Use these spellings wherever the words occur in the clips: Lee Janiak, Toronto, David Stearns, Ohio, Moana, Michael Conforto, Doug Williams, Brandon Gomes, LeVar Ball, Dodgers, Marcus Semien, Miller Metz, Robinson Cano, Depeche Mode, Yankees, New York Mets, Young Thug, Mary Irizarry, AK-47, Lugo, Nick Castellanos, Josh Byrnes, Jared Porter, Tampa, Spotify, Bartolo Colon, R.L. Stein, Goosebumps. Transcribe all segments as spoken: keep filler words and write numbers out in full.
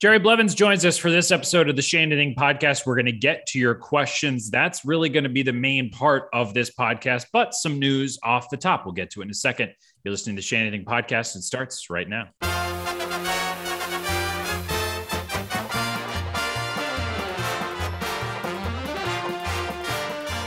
Jerry Blevins joins us for this episode of the Shea Anything Podcast. We're going to get to your questions. That's really going to be the main part of this podcast, but some news off the top. We'll get to it in a second. You're listening to the Shea Anything Podcast. It starts right now.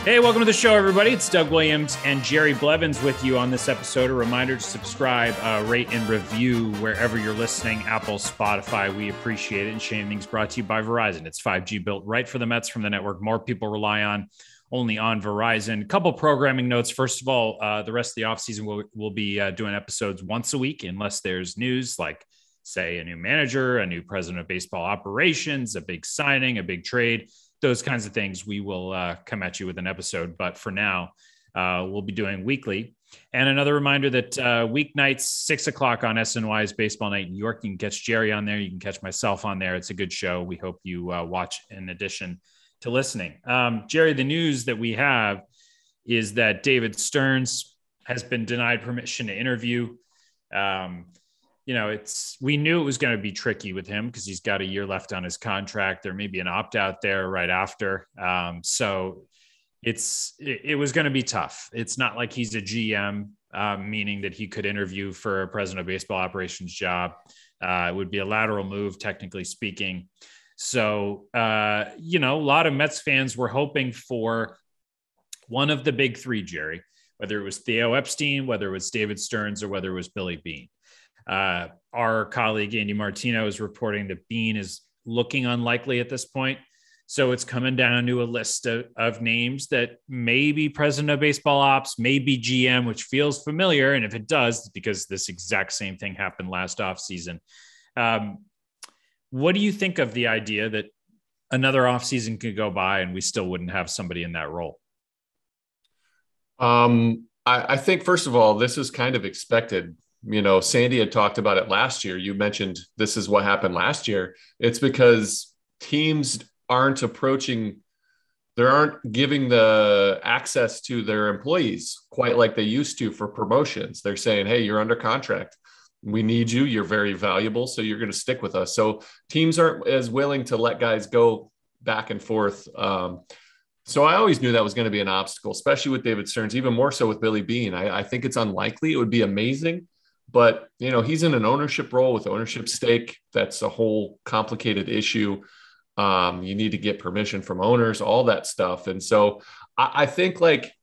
Hey, welcome to the show, everybody. It's Doug Williams and Jerry Blevins with you on this episode. A reminder to subscribe, uh, rate, and review wherever you're listening. Apple, Spotify, we appreciate it. And Shea Anything's brought to you by Verizon. It's five G built right for the Mets from the network more people rely on, only on Verizon. A couple programming notes. First of all, uh, the rest of the offseason, we'll, we'll be uh, doing episodes once a week unless there's news like, say, a new manager, a new president of baseball operations, a big signing, a big trade. Those kinds of things, we will uh, come at you with an episode. But for now, uh, we'll be doing weekly. And another reminder that uh, weeknights, six o'clock on S N Y's Baseball Night in New York. You can catch Jerry on there. You can catch myself on there. It's a good show. We hope you uh, watch in addition to listening. Um, Jerry, the news that we have is that David Stearns has been denied permission to interview. Um, you know, it's, we knew it was going to be tricky with him because he's got a year left on his contract. There may be an opt out there right after. Um, so it's, it, it was going to be tough. It's not like he's a G M, uh, meaning that he could interview for a president of baseball operations job. Uh, it would be a lateral move, technically speaking. So, uh, you know, a lot of Mets fans were hoping for one of the big three, Jerry, whether it was Theo Epstein, whether it was David Stearns, or whether it was Billy Beane. Uh, our colleague, Andy Martino, is reporting that Beane is looking unlikely at this point. So it's coming down to a list of, of names that may be president of baseball ops, maybe G M, which feels familiar. And if it does, because this exact same thing happened last offseason. Um, what do you think of the idea that another offseason could go by and we still wouldn't have somebody in that role? Um, I, I think, first of all, this is kind of expected. You know, Sandy had talked about it last year. You mentioned this is what happened last year. It's because teams aren't approaching, they aren't giving the access to their employees quite like they used to for promotions. They're saying, hey, you're under contract. We need you. You're very valuable. So you're going to stick with us. So teams aren't as willing to let guys go back and forth. Um, So I always knew that was going to be an obstacle, especially with David Stearns, even more so with Billy Beane. I, I think it's unlikely. It would be amazing. But, you know, he's in an ownership role with ownership stake. That's a whole complicated issue. Um, you need to get permission from owners, all that stuff. And so I, I think like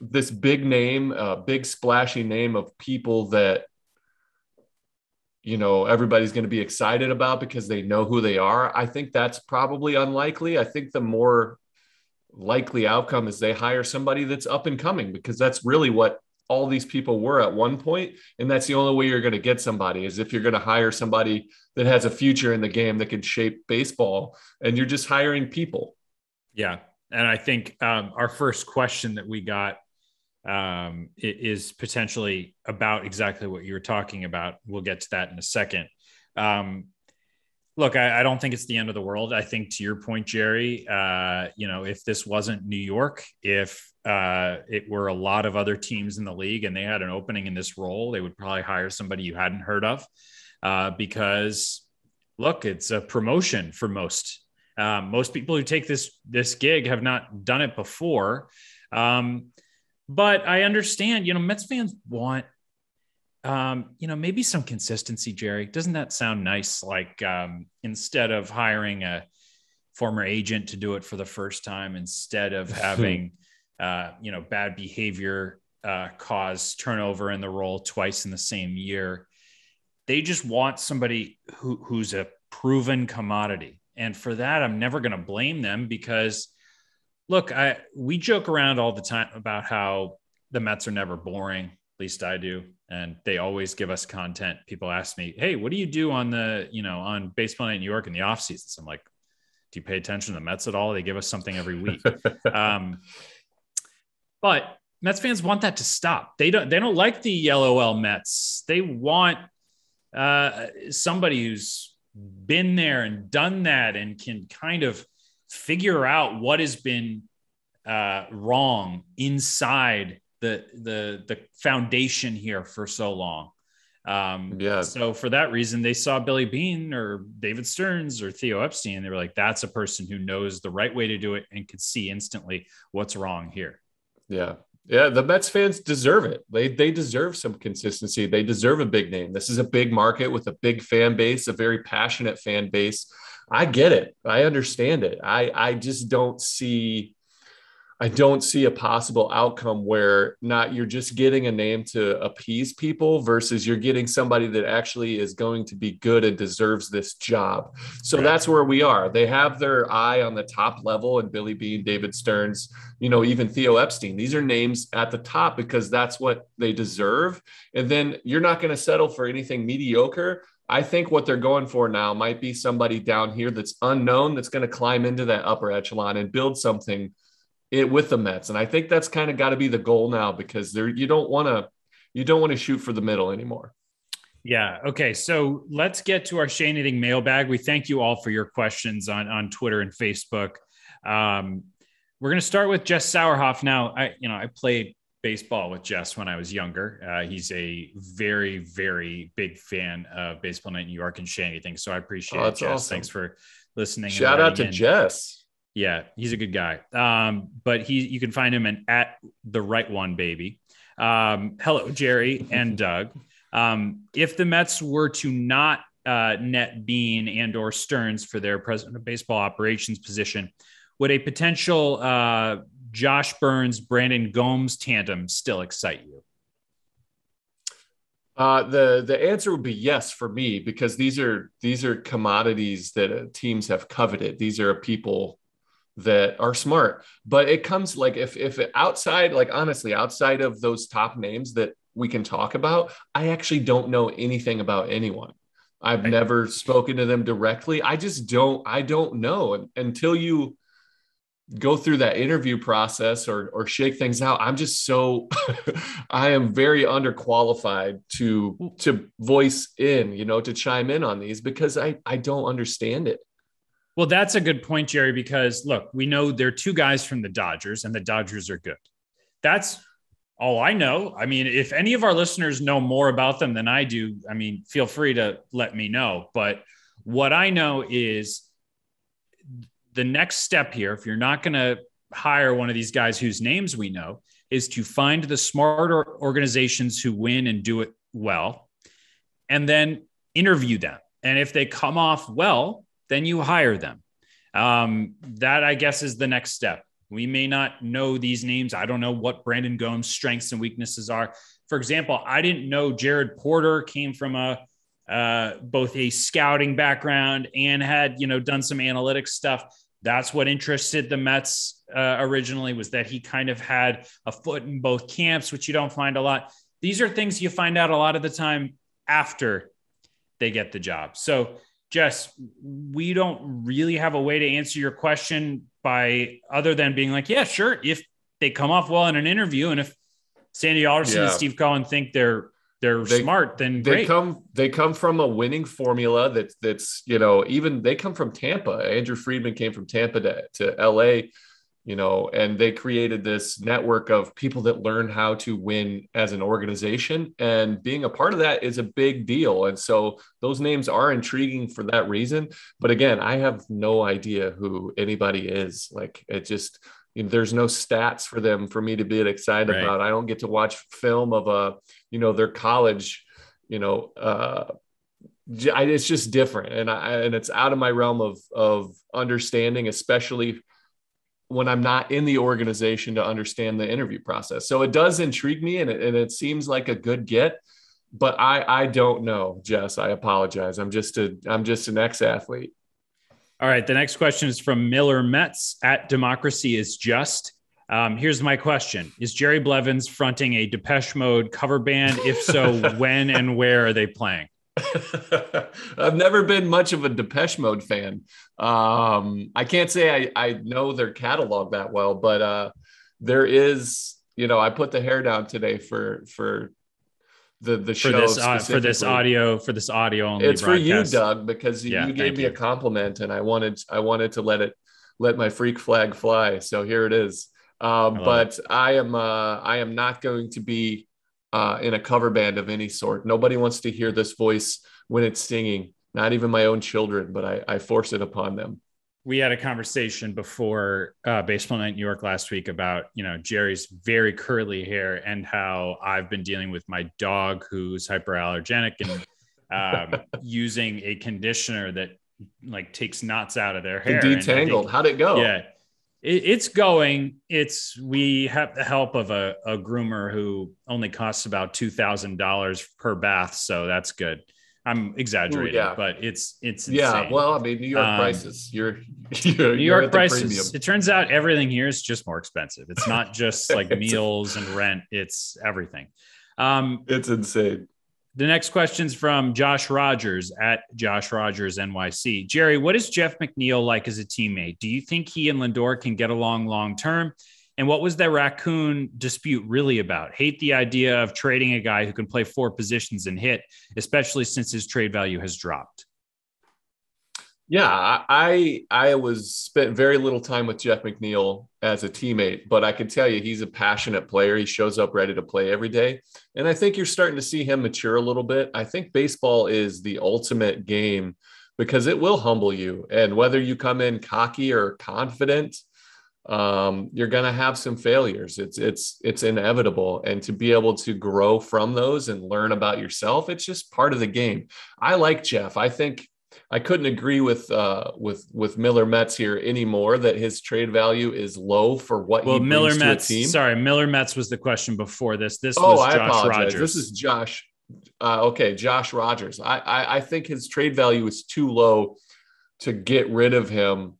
this big name, uh, big splashy name of people that, you know, everybody's going to be excited about because they know who they are. I think that's probably unlikely. I think the more likely outcome is they hire somebody that's up and coming, because that's really what all these people were at one point. And that's the only way you're going to get somebody, is if you're going to hire somebody that has a future in the game that can shape baseball, and you're just hiring people. Yeah. And I think um, our first question that we got um, is potentially about exactly what you were talking about. We'll get to that in a second. Um, Look, I, I don't think it's the end of the world. I think, to your point, Jerry, uh, you know, if this wasn't New York, if uh, it were a lot of other teams in the league and they had an opening in this role, they would probably hire somebody you hadn't heard of uh, because, look, it's a promotion for most. Um, most people who take this this gig have not done it before. Um, but I understand, you know, Mets fans want Um, you know, maybe some consistency, Jerry. Doesn't that sound nice? Like, um, instead of hiring a former agent to do it for the first time, instead of having, uh, you know, bad behavior, uh, cause turnover in the role twice in the same year, they just want somebody who, who's a proven commodity. And for that, I'm never going to blame them, because look, I, we joke around all the time about how the Mets are never boring. At least I do. And they always give us content. People ask me, hey, what do you do on the, you know, on Baseball Night in New York in the off seasons? I'm like, do you pay attention to the Mets at all? They give us something every week. um, but Mets fans want that to stop. They don't, they don't like the LOL Mets. They want uh, somebody who's been there and done that and can kind of figure out what has been uh, wrong inside the the the foundation here for so long. Um, yeah. So for that reason, they saw Billy Beane or David Stearns or Theo Epstein, and they were like, that's a person who knows the right way to do it and could see instantly what's wrong here. Yeah. Yeah. The Mets fans deserve it. They, they deserve some consistency. They deserve a big name. This is a big market with a big fan base, a very passionate fan base. I get it. I understand it. I, I just don't see, I don't see a possible outcome where not you're just getting a name to appease people versus you're getting somebody that actually is going to be good and deserves this job. So that's where we are. They have their eye on the top level, and Billy Beane, David Stearns, you know, even Theo Epstein, these are names at the top because that's what they deserve. And then you're not going to settle for anything mediocre. I think what they're going for now might be somebody down here that's unknown, that's going to climb into that upper echelon and build something it with the Mets. And I think that's kind of got to be the goal now, because there, you don't want to, you don't want to shoot for the middle anymore. Yeah. Okay. So let's get to our Shea Anything mailbag. We thank you all for your questions on, on Twitter and Facebook. Um, we're going to start with Jess Sauerhoff. Now, I, you know, I played baseball with Jess when I was younger. Uh, he's a very, very big fan of Baseball Night in New York and Shea Anything. So I appreciate oh, it, Jess. Awesome. Thanks for listening. Shout out to in. Jess. Yeah, he's a good guy. Um, but he, you can find him in, at the right one, baby. Um, hello, Jerry and Doug. Um, if the Mets were to not uh, net Beane and or Stearns for their president of baseball operations position, would a potential uh, Josh Byrnes, Brandon Gomes tandem still excite you? Uh, the the answer would be yes for me, because these are these are commodities that teams have coveted. These are people that are smart, but it comes like if, if outside, like honestly, outside of those top names that we can talk about, I actually don't know anything about anyone. I've I, never spoken to them directly. I just don't, I don't know. And until you go through that interview process or, or shake things out, I'm just so, I am very underqualified to, to voice in, you know, to chime in on these, because I, I don't understand it. Well, that's a good point, Jerry, because look, we know there are two guys from the Dodgers, and the Dodgers are good. That's all I know. I mean, if any of our listeners know more about them than I do, I mean, feel free to let me know. But what I know is the next step here, if you're not going to hire one of these guys whose names we know, is to find the smarter organizations who win and do it well, and then interview them. And if they come off well, then you hire them. Um, that, I guess, is the next step. We may not know these names. I don't know what Brandon Gomes' strengths and weaknesses are. For example, I didn't know Jared Porter came from a uh, both a scouting background and had, you know, done some analytics stuff. That's what interested the Mets uh, originally, was that he kind of had a foot in both camps, which you don't find a lot. These are things you find out a lot of the time after they get the job. So, Jess, we don't really have a way to answer your question by other than being like, yeah, sure, if they come off well in an interview, and if Sandy Alderson yeah. and Steve Cohen think they're they're they, smart, then they great. come they come from a winning formula that that's you know even they come from Tampa. Andrew Friedman came from Tampa to, to L A, you know, and they created this network of people that learn how to win as an organization, and being a part of that is a big deal. And so those names are intriguing for that reason. But again, I have no idea who anybody is. Like, it just, you know, there's no stats for them for me to be excited right. about. I don't get to watch film of a, you know, their college, you know, uh, I, it's just different. And I, and it's out of my realm of, of understanding, especially when I'm not in the organization to understand the interview process. So it does intrigue me, and it, and it seems like a good get, but I, I don't know, Jess, I apologize. I'm just a, I'm just an ex-athlete. All right. The next question is from Miller Metz at Democracy Is Just. Um, here's my question. Is Jerry Blevins fronting a Depeche Mode cover band? If so, when and where are they playing? I've never been much of a Depeche Mode fan. Um, I can't say I, I know their catalog that well, but uh, there is, you know, I put the hair down today for for the the show for this, uh, for this audio for this audio only. It's broadcast. For you, Doug, because yeah, you gave me you. a compliment, and I wanted I wanted to let it let my freak flag fly. So here it is. Um, I but it. I am uh, I am not going to be uh, in a cover band of any sort. Nobody wants to hear this voice when it's singing, not even my own children, but I, I force it upon them. We had a conversation before uh, Baseball Night in New York last week about, you know, Jerry's very curly hair and how I've been dealing with my dog who's hyperallergenic and um, using a conditioner that like takes knots out of their hair. And detangled. Think, How'd it go? Yeah, it, it's going. It's we have the help of a, a groomer who only costs about two thousand dollars per bath. So that's good. I'm exaggerating, Ooh, yeah. but it's, it's, insane. yeah. Well, I mean, New York um, prices, you're, you're New York you're prices. It turns out everything here is just more expensive. It's not just like meals and rent. It's everything. Um, it's insane. The next question's from Josh Rogers at Josh Rogers N Y C. Jerry, what is Jeff McNeil like as a teammate? Do you think he and Lindor can get along long-term? And what was that raccoon dispute really about? Hate the idea of trading a guy who can play four positions and hit, especially since his trade value has dropped. Yeah, I I was spent very little time with Jeff McNeil as a teammate, but I can tell you he's a passionate player. He shows up ready to play every day. And I think you're starting to see him mature a little bit. I think baseball is the ultimate game because it will humble you. And whether you come in cocky or confident, Um, you're going to have some failures. It's, it's, it's inevitable. And to be able to grow from those and learn about yourself, it's just part of the game. I like Jeff. I think I couldn't agree with, uh, with, with Miller Mets here anymore that his trade value is low for what well, he brings Miller to Mets, a team. Sorry, Miller Mets was the question before this. This oh, was I Josh apologize. Rogers. This is Josh. Uh, okay. Josh Rogers. I, I, I think his trade value is too low to get rid of him.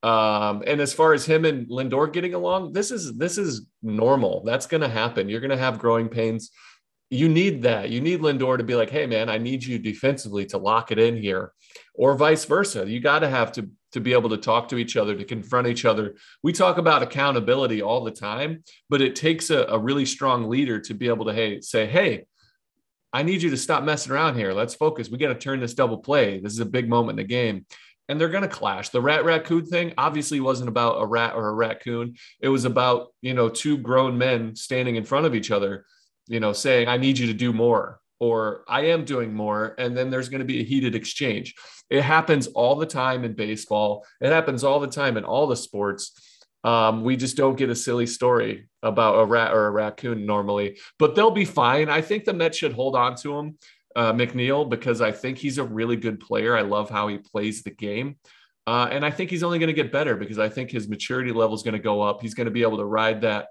Um, and as far as him and Lindor getting along, this is, this is normal. That's going to happen. You're going to have growing pains. You need that. You need Lindor to be like, hey man, I need you defensively to lock it in here, or vice versa. You got to have to, to be able to talk to each other, to confront each other. We talk about accountability all the time, but it takes a, a really strong leader to be able to, hey, say, hey, I need you to stop messing around here. Let's focus. We got to turn this double play. This is a big moment in the game. And they're going to clash. The rat raccoon thing obviously wasn't about a rat or a raccoon. It was about, you know, two grown men standing in front of each other, you know, saying, I need you to do more, or I am doing more. And then there's going to be a heated exchange. It happens all the time in baseball. It happens all the time in all the sports. Um, we just don't get a silly story about a rat or a raccoon normally, but they'll be fine. I think the Mets should hold on to them. Uh, McNeil, because I think he's a really good player. I love how he plays the game. Uh, and I think he's only going to get better because I think his maturity level is going to go up. He's going to be able to ride that,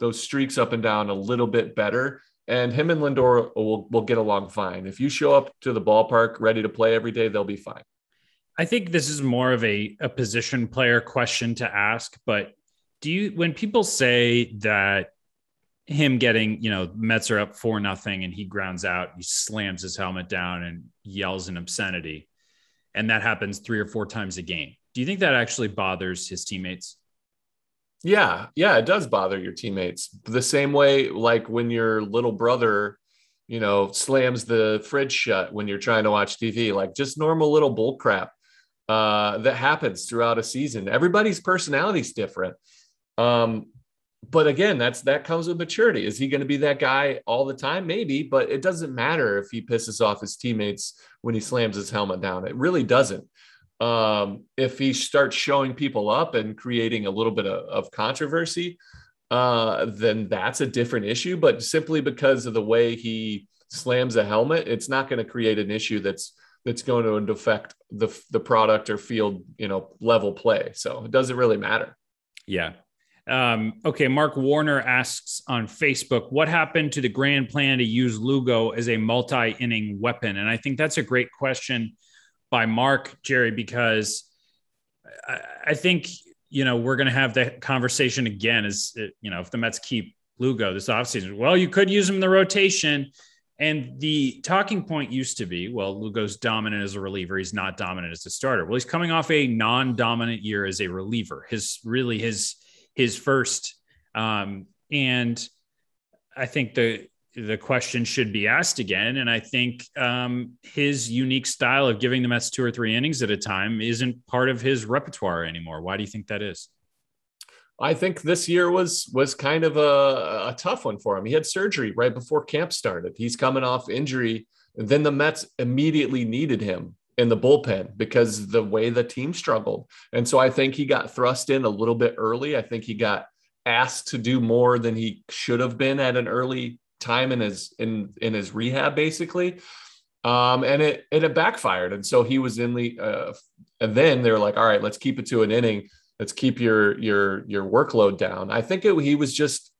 those streaks up and down a little bit better. And him and Lindor will, will get along fine. If you show up to the ballpark ready to play every day, they'll be fine. I think this is more of a, a position player question to ask, but do you, when people say that him getting, you know, Mets are up four nothing and he grounds out, he slams his helmet down and yells an obscenity. And that happens three or four times a game. Do you think that actually bothers his teammates? Yeah. Yeah. It does bother your teammates the same way. Like when your little brother, you know, slams the fridge shut when you're trying to watch T V, like just normal little bull crap uh, that happens throughout a season. Everybody's personality is different. Um, But again, that's that comes with maturity. Is he going to be that guy all the time? Maybe, but it doesn't matter if he pisses off his teammates when he slams his helmet down. It really doesn't. Um, if he starts showing people up and creating a little bit of, of controversy, uh, then that's a different issue. But simply because of the way he slams a helmet, it's not going to create an issue that's that's going to affect the the product or field, you know, level play. So it doesn't really matter. Yeah. Um, okay. Mark Warner asks on Facebook, what happened to the grand plan to use Lugo as a multi-inning weapon? And I think that's a great question by Mark, Jerry, because I, I think, you know, we're going to have that conversation again as, you know, if the Mets keep Lugo this offseason, well, you could use him in the rotation. And the talking point used to be, well, Lugo's dominant as a reliever. He's not dominant as a starter. Well, he's coming off a non-dominant year as a reliever. His really his, his first. Um, and I think the, the question should be asked again. And I think um, his unique style of giving the Mets two or three innings at a time isn't part of his repertoire anymore. Why do you think that is? I think this year was was kind of a, a tough one for him. He had surgery right before camp started. He's coming off injury. And then the Mets immediately needed him in the bullpen because the way the team struggled. And so I think he got thrust in a little bit early. I think he got asked to do more than he should have been at an early time in his in in his rehab, basically. Um, and it, and it backfired. And so he was in the, uh, and then they were like, all right, let's keep it to an inning. Let's keep your, your, your workload down. I think it, he was just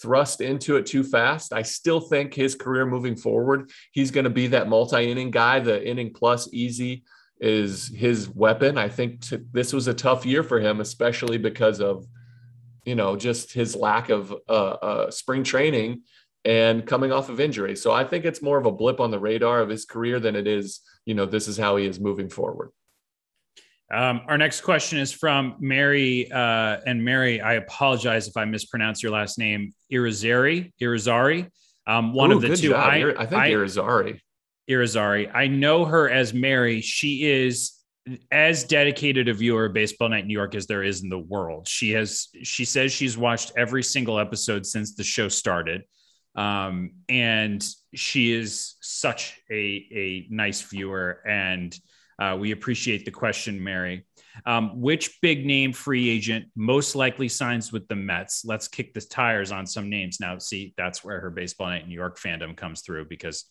thrust into it too fast. I still think his career moving forward, he's going to be that multi-inning guy. The inning plus easy is his weapon. I think to, this was a tough year for him, especially because of, you know, just his lack of uh, uh, spring training and coming off of injury. So I think it's more of a blip on the radar of his career than it is, you know, this is how he is moving forward. Um, our next question is from Mary. Uh, and Mary, I apologize if I mispronounce your last name, Irizarry, Irizarry. Um, one Ooh, of the two. Job. I, I think Irizarry. Irizarry. I know her as Mary. She is as dedicated a viewer of Baseball Night in New York as there is in the world. She has, she says she's watched every single episode since the show started. Um, and she is such a, a nice viewer, and uh, we appreciate the question, Mary. Um, which big name free agent most likely signs with the Mets? Let's kick the tires on some names. Now, see, that's where her Baseball Night in New York fandom comes through, because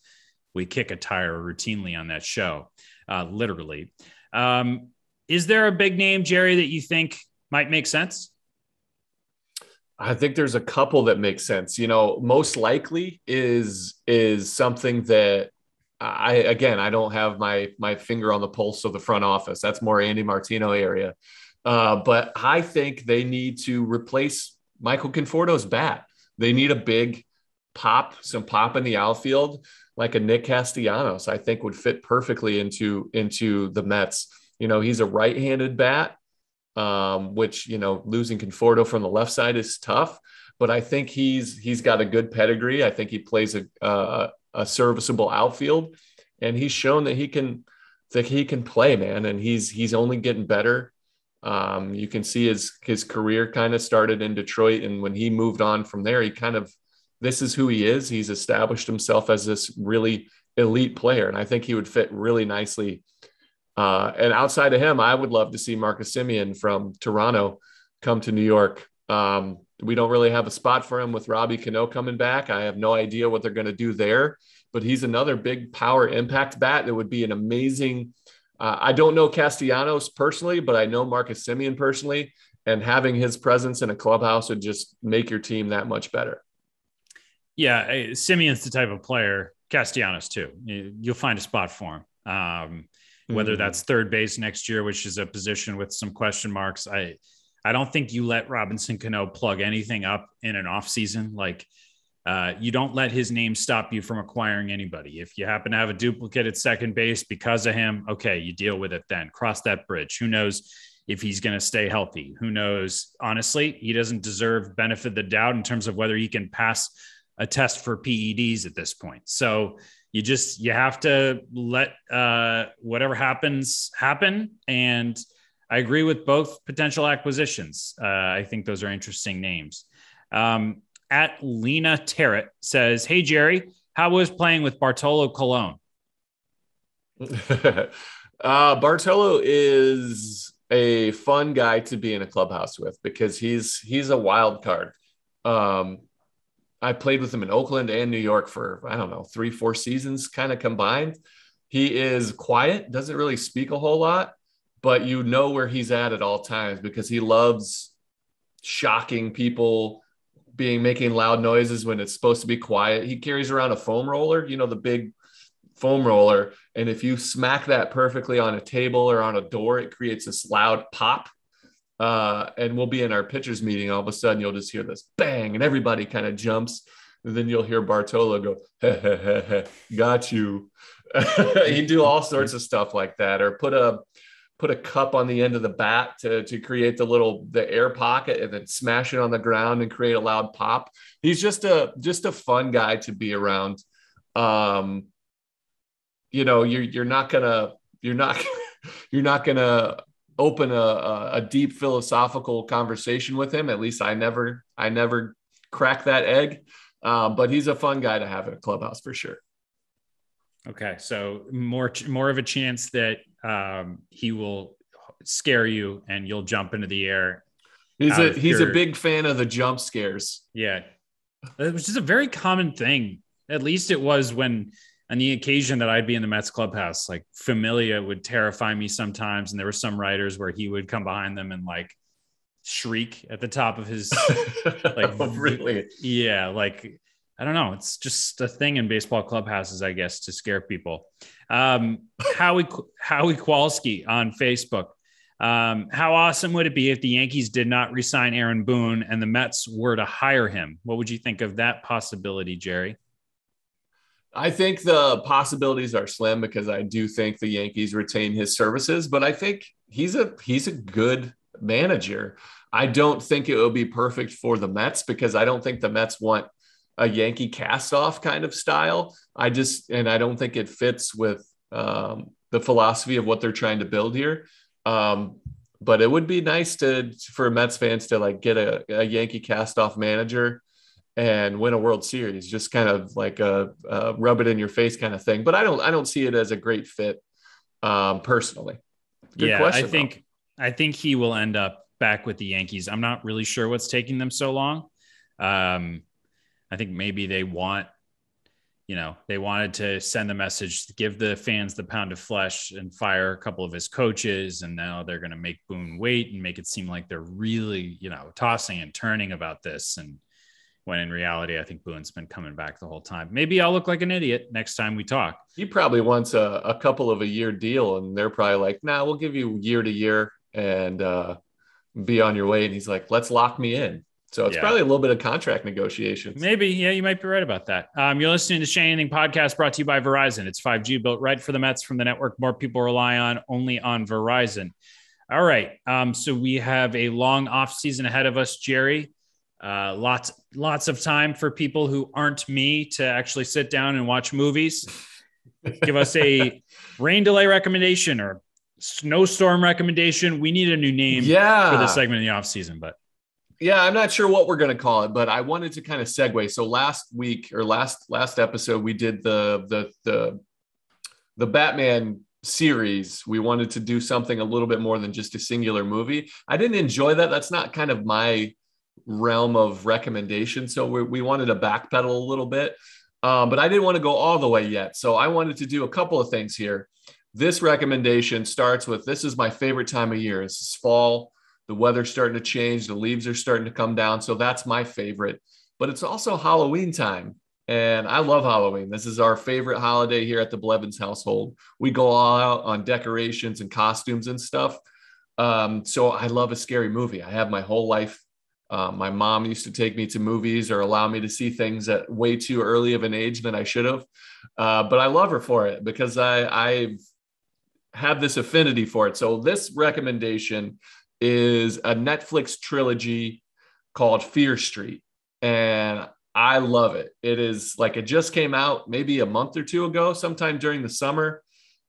we kick a tire routinely on that show, uh, literally. Um, is there a big name, Jerry, that you think might make sense? I think there's a couple that make sense. You know, most likely is is something that I, again, I don't have my my finger on the pulse of the front office. That's more Andy Martino area. Uh, but I think they need to replace Michael Conforto's bat. They need a big pop, some pop in the outfield, like a Nick Castellanos, I think would fit perfectly into into the Mets. You know, he's a right-handed bat. Um, which, you know, losing Conforto from the left side is tough, but I think he's, he's got a good pedigree. I think he plays a, uh, a serviceable outfield, and he's shown that he can, that he can play, man. And he's, he's only getting better. Um, you can see his, his career kind of started in Detroit. And when he moved on from there, he kind of, this is who he is. He's established himself as this really elite player. And I think he would fit really nicely. Uh, and outside of him, I would love to see Marcus Semien from Toronto come to New York. Um, we don't really have a spot for him with Robbie Cano coming back. I have no idea what they're going to do there, but he's another big power impact bat. That would be an amazing, uh, I don't know Castellanos personally, but I know Marcus Semien personally, and having his presence in a clubhouse would just make your team that much better. Yeah. Semien's the type of player, Castellanos too. You'll find a spot for him. Um, Whether that's third base next year, which is a position with some question marks. I, I don't think you let Robinson Cano plug anything up in an off season. Like uh, you don't let his name stop you from acquiring anybody. If you happen to have a duplicate at second base because of him, okay, you deal with it then. Cross that bridge. Who knows if he's going to stay healthy? Who knows? Honestly, he doesn't deserve benefit of the doubt in terms of whether he can pass a test for P E Ds at this point. So you just, you have to let uh, whatever happens happen. And I agree with both potential acquisitions. Uh, I think those are interesting names. Um, at Lena Tarrett says, hey, Jerry, how was playing with Bartolo Colon? uh, Bartolo is a fun guy to be in a clubhouse with, because he's, he's a wild card. Um, I played with him in Oakland and New York for, I don't know, three, four seasons kind of combined. He is quiet, doesn't really speak a whole lot, but you know where he's at at all times, because he loves shocking people, being making loud noises when it's supposed to be quiet. He carries around a foam roller, you know, the big foam roller. And if you smack that perfectly on a table or on a door, it creates this loud pop. Uh, and we'll be in our pitchers meeting. All of a sudden, you'll just hear this bang, and everybody kind of jumps. And then you'll hear Bartolo go, hey, hey, hey, hey, got you. He'd do all sorts of stuff like that, or put a put a cup on the end of the bat to to create the little the air pocket, and then smash it on the ground and create a loud pop. He's just a just a fun guy to be around. Um, you know, you're you're not gonna you're not you're not gonna. open a, a deep philosophical conversation with him. At least I never, I never crack that egg. Uh, but he's a fun guy to have at a clubhouse for sure. Okay. So more, more of a chance that um, he will scare you and you'll jump into the air. He's a, he's your... a big fan of the jump scares. Yeah. Which is a very common thing. At least it was when, on the occasion that I'd be in the Mets clubhouse, like Familia would terrify me sometimes. And there were some writers where he would come behind them and like shriek at the top of his, like, oh, really? Yeah. Like, I don't know. It's just a thing in baseball clubhouses, I guess, to scare people. Um, Howie, Howie Kowalski on Facebook. Um, how awesome would it be if the Yankees did not re-sign Aaron Boone and the Mets were to hire him? What would you think of that possibility, Jerry? I think the possibilities are slim because I do think the Yankees retain his services, but I think he's a, he's a good manager. I don't think it will be perfect for the Mets because I don't think the Mets want a Yankee cast-off kind of style. I just, and I don't think it fits with um, the philosophy of what they're trying to build here. Um, but it would be nice to, for Mets fans to like get a, a Yankee cast-off manager and win a World Series, just kind of like a, a rub it in your face kind of thing. But I don't, I don't see it as a great fit um, personally. Good yeah, question, I think, though. I think he will end up back with the Yankees. I'm not really sure what's taking them so long. Um, I think maybe they want, you know, they wanted to send the message, give the fans the pound of flesh and fire a couple of his coaches. And now they're going to make Boone wait and make it seem like they're really, you know, tossing and turning about this. And when in reality, I think Boone's been coming back the whole time. Maybe I'll look like an idiot next time we talk. He probably wants a, a couple of a year deal and they're probably like, nah, we'll give you year to year and uh, be on your way. And he's like, let's lock me in. So it's yeah. probably a little bit of contract negotiations. Maybe. Yeah, you might be right about that. Um, you're listening to Shea Anything Podcast brought to you by Verizon. It's five G built right for the Mets from the network more people rely on, only on Verizon. All right. Um, so we have a long offseason ahead of us, Jerry. Uh, lots, lots of time for people who aren't me to actually sit down and watch movies. Give us a rain delay recommendation or snowstorm recommendation. We need a new name yeah. for this segment in the offseason, but. Yeah, I'm not sure what we're going to call it, but I wanted to kind of segue. So last week or last last episode, we did the the the the Batman series. We wanted to do something a little bit more than just a singular movie. I didn't enjoy that. That's not kind of my realm of recommendation. So we, we wanted to backpedal a little bit, um, but I didn't want to go all the way yet. So I wanted to do a couple of things here. This recommendation starts with, this is my favorite time of year. This is fall. The weather's starting to change. The leaves are starting to come down. So that's my favorite. But it's also Halloween time. And I love Halloween. This is our favorite holiday here at the Blevins household. We go all out on decorations and costumes and stuff. Um, so I love a scary movie. I have my whole life. Uh, my mom used to take me to movies or allow me to see things at way too early of an age than I should have. Uh, but I love her for it because I, I have this affinity for it. So this recommendation is a Netflix trilogy called Fear Street. And I love it. It is like, it just came out maybe a month or two ago, sometime during the summer.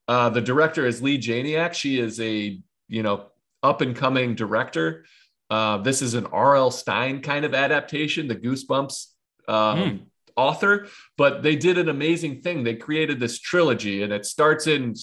Uh, the director is Lee Janiak. She is a, you know, up and coming director. Uh, this is an R L Stein kind of adaptation, the Goosebumps um, mm. author, but they did an amazing thing. They created this trilogy and it starts in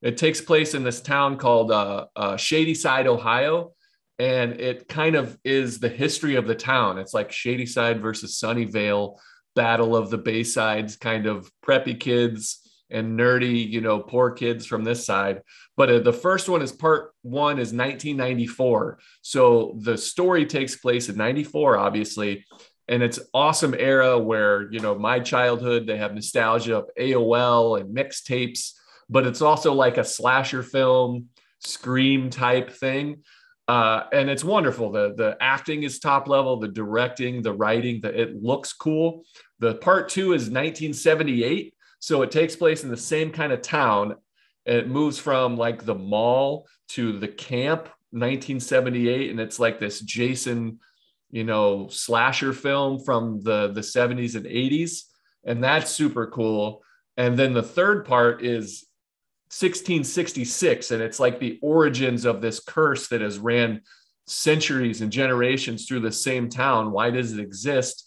It takes place in this town called uh, uh, Shadyside, Ohio, and it kind of is the history of the town. It's like Shadyside versus Sunnyvale, battle of the Baysides, kind of preppy kids and nerdy, you know, poor kids from this side. But uh, the first one is part one is nineteen ninety-four. So the story takes place in ninety-four, obviously. And it's awesome era where, you know, my childhood, they have nostalgia of A O L and mixtapes. But it's also like a slasher film, Scream type thing. Uh, and it's wonderful. The, the acting is top level, the directing, the writing, the, it looks cool. The part two is nineteen seventy-eight. So it takes place in the same kind of town. It moves from like the mall to the camp, nineteen seventy-eight. And it's like this Jason, you know, slasher film from the, the seventies and eighties. And that's super cool. And then the third part is sixteen sixty-six, and it's like the origins of this curse that has ran centuries and generations through the same town. Why does it exist?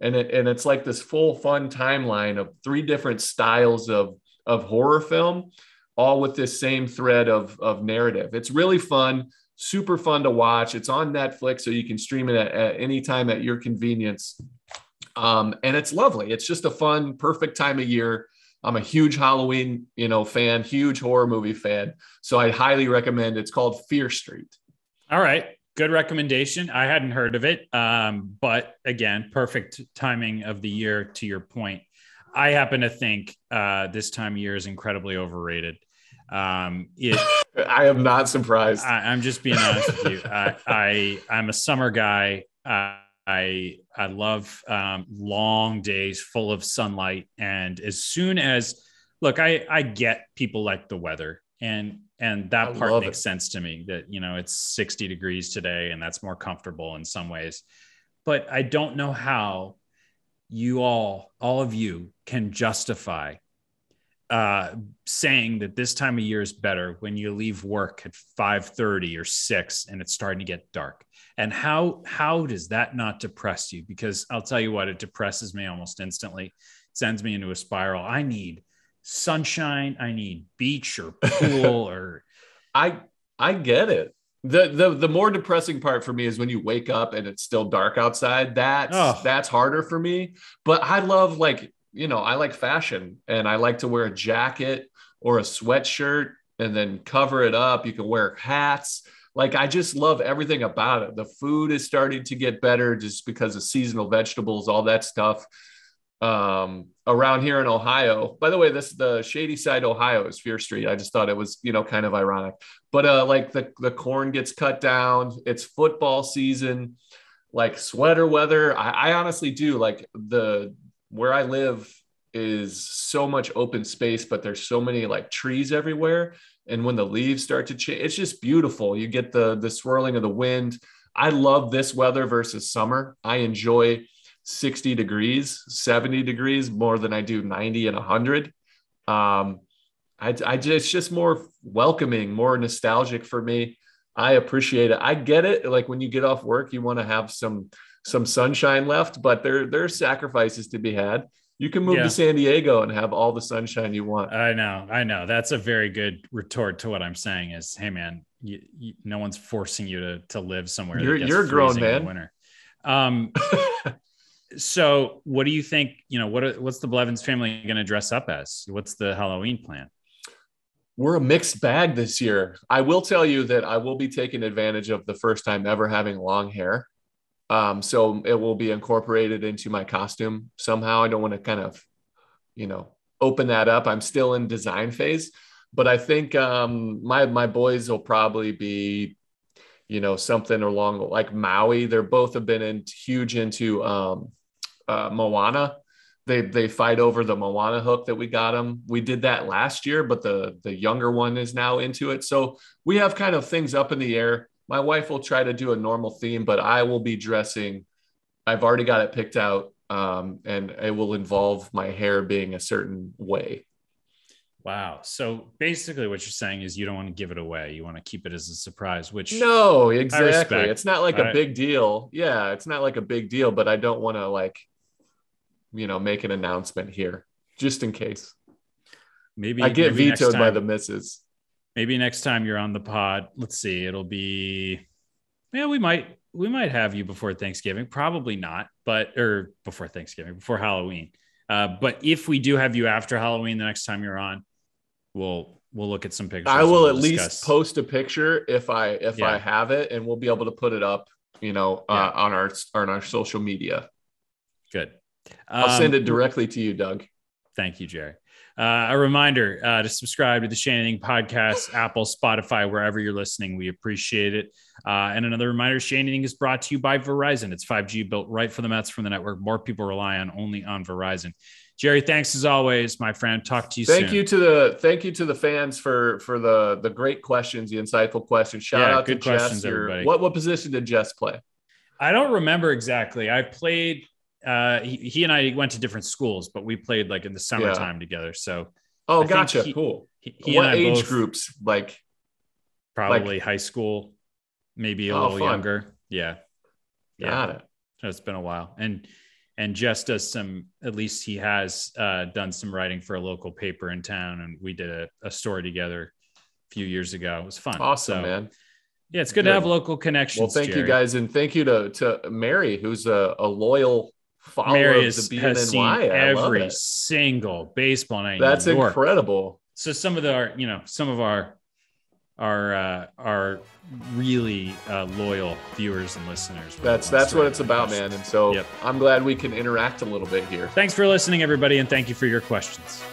And it, and it's like this full fun timeline of three different styles of of horror film, all with this same thread of of narrative. It's really fun, super fun to watch. It's on Netflix, so you can stream it at, at any time at your convenience. Um, and it's lovely. It's just a fun, perfect time of year. I'm a huge Halloween, you know, fan, huge horror movie fan. So I highly recommend. It's called Fear Street. All right. Good recommendation. I hadn't heard of it. Um, but again, perfect timing of the year, to your point. I happen to think uh, this time of year is incredibly overrated. Um, it, I am not surprised. I, I'm just being honest with you. I, I, I'm a summer guy. Uh, I I love um, long days full of sunlight. And as soon as, look, I, I get people like the weather, and and that part makes sense to me, that, you know, it's sixty degrees today and that's more comfortable in some ways. But I don't know how you all, all of you can justify uh, saying that this time of year is better when you leave work at five thirty or six and it's starting to get dark. And how, how does that not depress you? Because I'll tell you what, it depresses me almost instantly. It sends me into a spiral. I need sunshine. I need beach or pool or I, I get it. The, the, the more depressing part for me is when you wake up and it's still dark outside. That's, oh. that's harder for me, but I love, like, you know, I like fashion and I like to wear a jacket or a sweatshirt and then cover it up. You can wear hats. Like, I just love everything about it. The food is starting to get better just because of seasonal vegetables, all that stuff. Um, around here in Ohio, by the way, this, the Shadyside, Ohio is Fear Street. I just thought it was, you know, kind of ironic, but, uh, like the, the corn gets cut down. It's football season, like sweater weather. I, I honestly do like the, where I live is so much open space, but there's so many like trees everywhere. And when the leaves start to change, it's just beautiful. You get the, the swirling of the wind. I love this weather versus summer. I enjoy sixty degrees, seventy degrees more than I do ninety and one hundred. Um, I, I just, it's just more welcoming, more nostalgic for me. I appreciate it. I get it. Like, when you get off work, you want to have some, some sunshine left, but there, there are sacrifices to be had. You can move yeah. to San Diego and have all the sunshine you want. I know. I know. That's a very good retort to what I'm saying is, hey man, you, you, no one's forcing you to, to live somewhere. You're, you're grown, man. Winter. Um, so what do you think, you know, what, what's the Blevins family going to dress up as? What's the Halloween plan? We're a mixed bag this year. I will tell you that I will be taking advantage of the first time ever having long hair. Um, so it will be incorporated into my costume somehow. I don't want to kind of, you know, open that up. I'm still in design phase, but I think, um, my, my boys will probably be, you know, something along like Maui. They're both have been in huge into, um, uh, Moana. They, they fight over the Moana hook that we got them. We did that last year, but the, the younger one is now into it. So we have kind of things up in the air. My wife will try to do a normal theme, but I will be dressing. I've already got it picked out, um, and it will involve my hair being a certain way. Wow. So basically what you're saying is you don't want to give it away. You want to keep it as a surprise, which no, exactly. It's not like All a right. big deal. Yeah. It's not like a big deal, but I don't want to, like, you know, make an announcement here just in case. Maybe I get maybe vetoed by the missus. Maybe next time you're on the pod, let's see, it'll be, yeah, we might, we might have you before Thanksgiving, probably not, but, or before Thanksgiving, before Halloween. Uh, but if we do have you after Halloween, the next time you're on, we'll, we'll look at some pictures. I will we'll at discuss. least post a picture if I, if yeah. I have it, and we'll be able to put it up, you know, uh, yeah. on our, on our social media. Good. Um, I'll send it directly to you, Doug. Thank you, Jerry. Uh, a reminder uh, to subscribe to the Shea Anything Podcast, Apple, Spotify, wherever you're listening. We appreciate it. Uh, and another reminder, Shea Anything is brought to you by Verizon. It's five G built right for the Mets from the network more people rely on, only on Verizon. Jerry, thanks as always, my friend. Talk to you thank soon. Thank you to the thank you to the fans for for the the great questions, the insightful questions. Shout yeah, out to Jess. Your, what what position did Jess play? I don't remember exactly. I played. Uh, he, he and I went to different schools, but we played like in the summertime yeah. together. So, oh, I gotcha. He, cool. He, he what and I age both, groups? Like probably like, high school, maybe a oh, little fun. younger. Yeah. yeah. Got it. It's been a while. And, and Jess does some, at least he has uh, done some writing for a local paper in town. And we did a, a story together a few years ago. It was fun. Awesome, so, man. Yeah. It's good, good to have local connections. Well, thank Jerry. you guys. And thank you to, to Mary, who's a, a loyal follower Mary is, of the B N N Y. Has seen every single baseball night. That's in New York. Incredible. So some of the, our, you know, some of our, are uh, are really uh, loyal viewers and listeners. That's that's what it's about, man. And so yep. I'm glad we can interact a little bit here. Thanks for listening, everybody, and thank you for your questions.